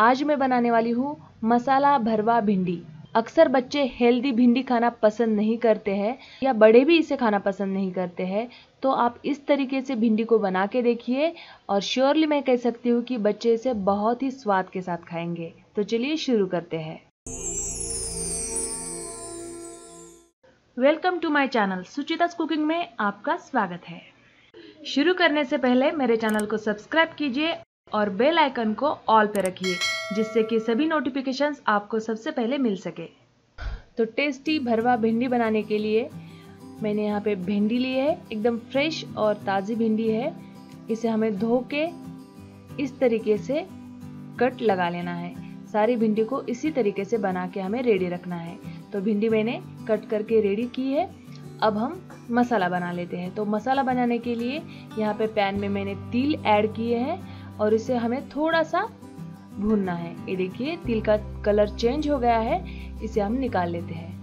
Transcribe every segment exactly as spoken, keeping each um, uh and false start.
आज मैं बनाने वाली हूँ मसाला भरवा भिंडी। अक्सर बच्चे हेल्दी भिंडी खाना पसंद नहीं करते हैं या बड़े भी इसे खाना पसंद नहीं करते हैं, तो आप इस तरीके से भिंडी को बना के देखिए और श्योरली मैं कह सकती हूँ कि बच्चे इसे बहुत ही स्वाद के साथ खाएंगे। तो चलिए शुरू करते हैं। Welcome to my channel, Suchita's cooking में आपका स्वागत है। शुरू करने से पहले मेरे चैनल को सब्सक्राइब कीजिए और बेल आइकन को ऑल पे रखिए, जिससे कि सभी नोटिफिकेशंस आपको सबसे पहले मिल सके। तो टेस्टी भरवा भिंडी बनाने के लिए मैंने यहाँ पे भिंडी ली है, एकदम फ्रेश और ताज़ी भिंडी है। इसे हमें धो के इस तरीके से कट लगा लेना है। सारी भिंडी को इसी तरीके से बना के हमें रेडी रखना है। तो भिंडी मैंने कट करके रेडी की है। अब हम मसाला बना लेते हैं। तो मसाला बनाने के लिए यहाँ पे पैन में मैंने तिल ऐड किए हैं और इसे हमें थोड़ा सा भूनना है। ये देखिए तिल का कलर चेंज हो गया है, इसे हम निकाल लेते हैं।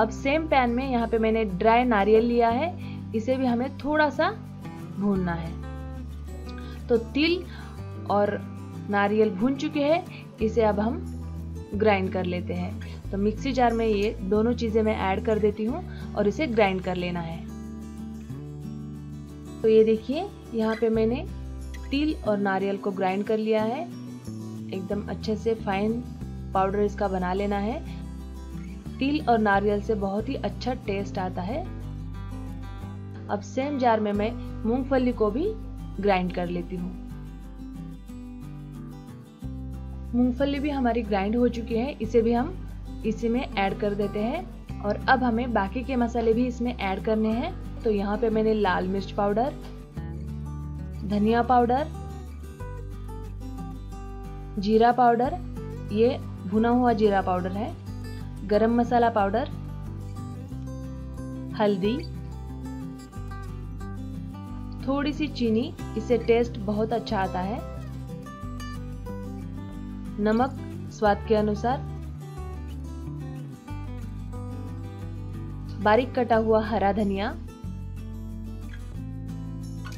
अब सेम पैन में यहाँ पे मैंने ड्राई नारियल लिया है, इसे भी हमें थोड़ा सा भूनना है। तो तिल और नारियल भून चुके हैं, इसे अब हम ग्राइंड कर लेते हैं। तो मिक्सी जार में ये दोनों चीज़ें मैं ऐड कर देती हूँ और इसे ग्राइंड कर लेना है। तो ये देखिए यहाँ पे मैंने तिल और नारियल को ग्राइंड कर लिया है, एकदम अच्छे से फाइन पाउडर इसका बना लेना है। तिल और नारियल से बहुत ही अच्छा टेस्ट आता है। अब सेम जार में मैं मूंगफली को भी ग्राइंड कर लेती हूँ। मूंगफली भी हमारी ग्राइंड हो चुकी है, इसे भी हम इसी में ऐड कर देते हैं। और अब हमें बाकी के मसाले भी इसमें ऐड करने हैं। तो यहाँ पे मैंने लाल मिर्च पाउडर, धनिया पाउडर, जीरा पाउडर, ये भुना हुआ जीरा पाउडर है, गरम मसाला पाउडर, हल्दी, थोड़ी सी चीनी, इससे टेस्ट बहुत अच्छा आता है, नमक स्वाद के अनुसार, बारीक कटा हुआ हरा धनिया,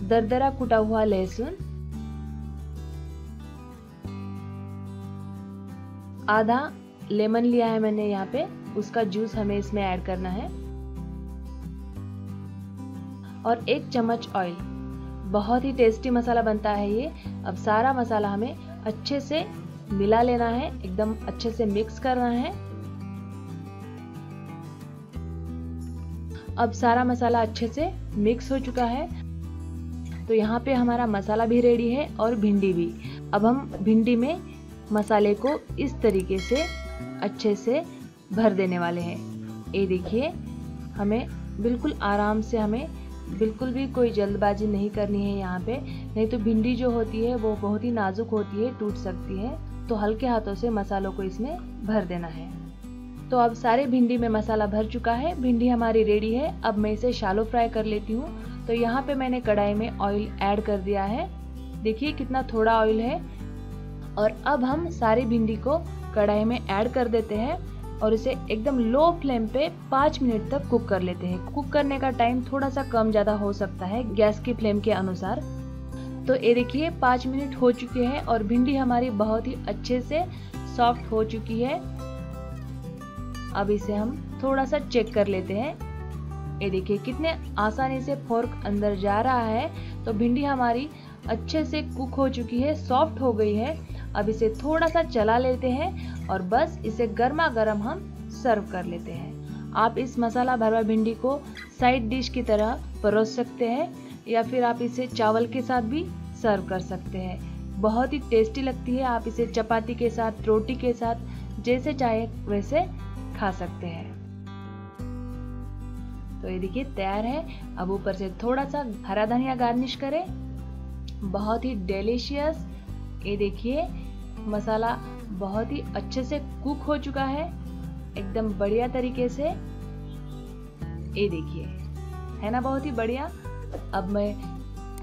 दरदरा कुटा हुआ लहसुन, आधा लेमन लिया है मैंने यहाँ पे, उसका जूस हमें इसमें ऐड करना है, और एक चम्मच ऑयल। बहुत ही टेस्टी मसाला बनता है ये। अब सारा मसाला हमें अच्छे से मिला लेना है, एकदम अच्छे से मिक्स करना है। अब सारा मसाला अच्छे से मिक्स हो चुका है। तो यहाँ पे हमारा मसाला भी रेडी है और भिंडी भी। अब हम भिंडी में मसाले को इस तरीके से अच्छे से भर देने वाले हैं। ये देखिए हमें बिल्कुल आराम से, हमें बिल्कुल भी कोई जल्दबाजी नहीं करनी है यहाँ पे, नहीं तो भिंडी जो होती है वो बहुत ही नाजुक होती है, टूट सकती है। तो हल्के हाथों से मसालों को इसमें भर देना है। तो अब सारे भिंडी में मसाला भर चुका है, भिंडी हमारी रेडी है। अब मैं इसे शैलो फ्राई कर लेती हूँ। तो यहाँ पे मैंने कढ़ाई में ऑयल ऐड कर दिया है, देखिए कितना थोड़ा ऑयल है। और अब हम सारी भिंडी को कढ़ाई में ऐड कर देते हैं और इसे एकदम लो फ्लेम पे पाँच मिनट तक कुक कर लेते हैं। कुक करने का टाइम थोड़ा सा कम ज़्यादा हो सकता है गैस की फ्लेम के अनुसार। तो ये देखिए पाँच मिनट हो चुके हैं और भिंडी हमारी बहुत ही अच्छे से सॉफ्ट हो चुकी है। अब इसे हम थोड़ा सा चेक कर लेते हैं। ये देखिए कितने आसानी से फोर्क अंदर जा रहा है। तो भिंडी हमारी अच्छे से कुक हो चुकी है, सॉफ्ट हो गई है। अब इसे थोड़ा सा चला लेते हैं और बस इसे गर्मा गर्म हम सर्व कर लेते हैं। आप इस मसाला भरवा भिंडी को साइड डिश की तरह परोस सकते हैं या फिर आप इसे चावल के साथ भी सर्व कर सकते हैं। बहुत ही टेस्टी लगती है। आप इसे चपाती के साथ, रोटी के साथ, जैसे चाहे वैसे खा सकते हैं। तो ये देखिए तैयार है। अब ऊपर से थोड़ा सा हरा धनिया गार्निश करें। बहुत ही डिलीशियस, ये देखिए मसाला बहुत ही अच्छे से कुक हो चुका है, एकदम बढ़िया तरीके से। ये देखिए है ना, बहुत ही बढ़िया। अब मैं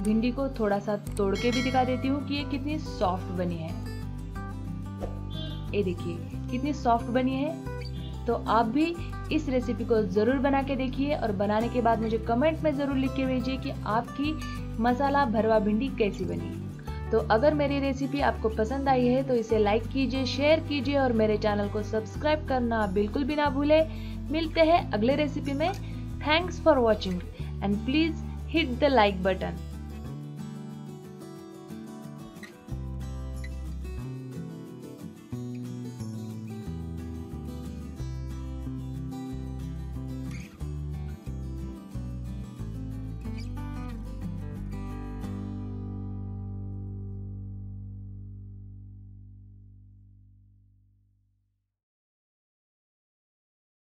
भिंडी को थोड़ा सा तोड़ के भी दिखा देती हूँ कि ये कितनी सॉफ्ट बनी है। ये देखिए कितनी सॉफ्ट बनी है। तो आप भी इस रेसिपी को ज़रूर बना के देखिए और बनाने के बाद मुझे कमेंट में ज़रूर लिख के भेजिए कि आपकी मसाला भरवा भिंडी कैसी बनी। तो अगर मेरी रेसिपी आपको पसंद आई है तो इसे लाइक कीजिए, शेयर कीजिए और मेरे चैनल को सब्सक्राइब करना बिल्कुल भी ना भूलें। मिलते हैं अगले रेसिपी में। Thanks for watching and please hit the like button.